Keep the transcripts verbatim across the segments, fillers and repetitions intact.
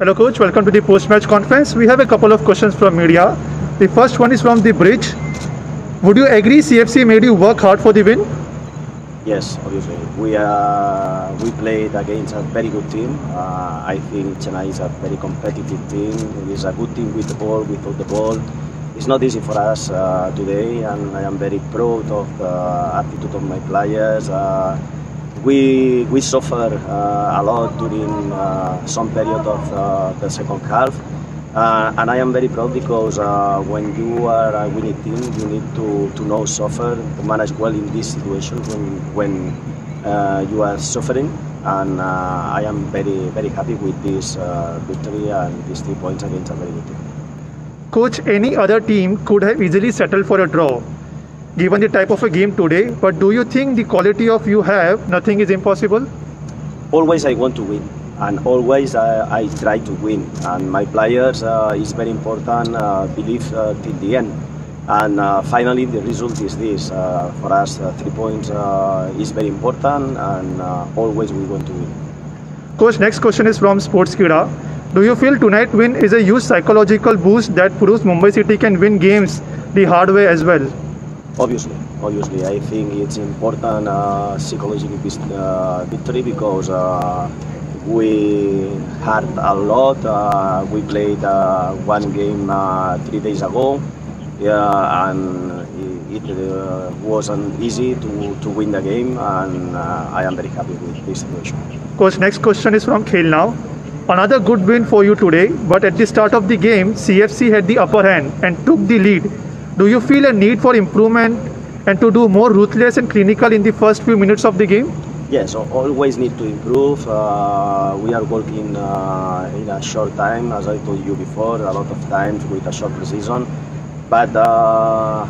Hello coach, welcome to the post-match conference. We have a couple of questions from media. The first one is from The Bridge. Would you agree C F C made you work hard for the win? Yes, obviously. We uh, we played against a very good team. Uh, I think Chennai is a very competitive team. It is a good team with the ball, without the ball. It's not easy for us uh, today, and I am very proud of the attitude of my players. Uh, We, we suffered uh, a lot during uh, some period of uh, the second half, uh, and I am very proud because uh, when you are a winning team, you need to, to know suffer, to manage well in this situation when, when uh, you are suffering, and uh, I am very, very happy with this uh, victory and these three points against a very good team. Coach, any other team could have easily settled for a draw, given the type of a game today, but do you think the quality of you have, nothing is impossible? Always I want to win, and always I, I try to win, and my players uh, is very important, uh, belief uh, till the end, and uh, finally the result is this. Uh, for us uh, three points uh, is very important, and uh, always we want to win. Coach, next question is from Sportskira. Do you feel tonight win is a huge psychological boost that proves Mumbai City can win games the hard way as well? Obviously, obviously, I think it's important uh, psychological uh, victory because uh, we had a lot. Uh, we played uh, one game uh, three days ago, yeah, and it, it uh, wasn't easy to, to win the game, and uh, I am very happy with this situation. Coach, next question is from Khelnow. Another good win for you today, but at the start of the game, C F C had the upper hand and took the lead. Do you feel a need for improvement and to do more ruthless and clinical in the first few minutes of the game? Yes, always need to improve. Uh, we are working uh, in a short time, as I told you before, a lot of times with a short season. But uh,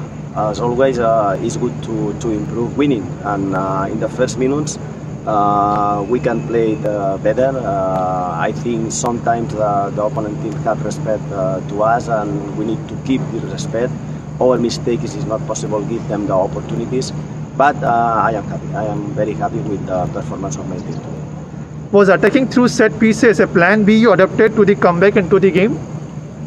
as always, uh, it's good to, to improve winning. And uh, in the first minutes, uh, we can play it uh, better. Uh, I think sometimes uh, the opponent team have respect uh, to us, and we need to keep the respect. Our mistakes is not possible, give them the opportunities, but uh, I am happy. I am very happy with the performance of my team today. Was attacking through set pieces a plan B you adapted to the comeback and to the game?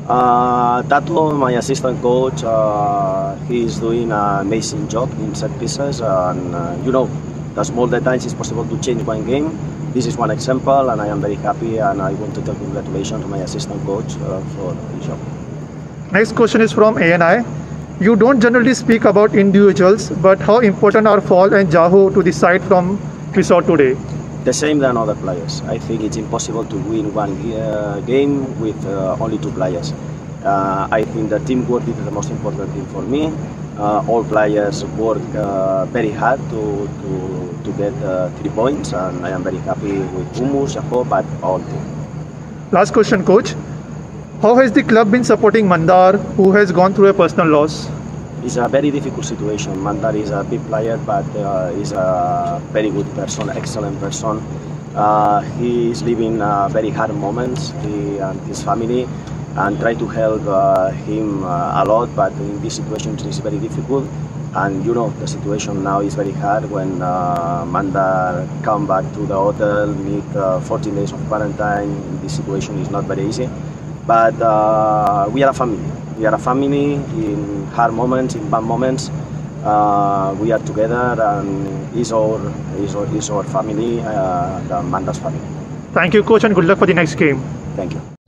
Uh, Tato, my assistant coach, uh, he is doing an amazing job in set pieces, and uh, you know, the small details is possible to change one game. This is one example, and I am very happy, and I want to tell congratulations to my assistant coach uh, for the job. Next question is from A N I. You don't generally speak about individuals, but how important are Fal and Jaho to the side from we saw today? The same than other players. I think it's impossible to win one uh, game with uh, only two players. Uh, I think the teamwork is the most important thing for me. Uh, all players work uh, very hard to, to, to get uh, three points, and I am very happy with Umu, Jacob, but all team. Last question, coach. How has the club been supporting Mandar, who has gone through a personal loss? It's a very difficult situation. Mandar is a big player, but uh, is a very good person, excellent person. Uh, he is living uh, very hard moments, he and his family, and try to help uh, him uh, a lot, but in this situation it is very difficult. And you know, the situation now is very hard when uh, Mandar come back to the hotel, meet uh, fourteen days of quarantine. This situation is not very easy. But uh, we are a family. We are a family in hard moments, in bad moments. Uh, we are together, and is our, is our, is our family, uh, the Mandar's family. Thank you, coach, and good luck for the next game. Thank you.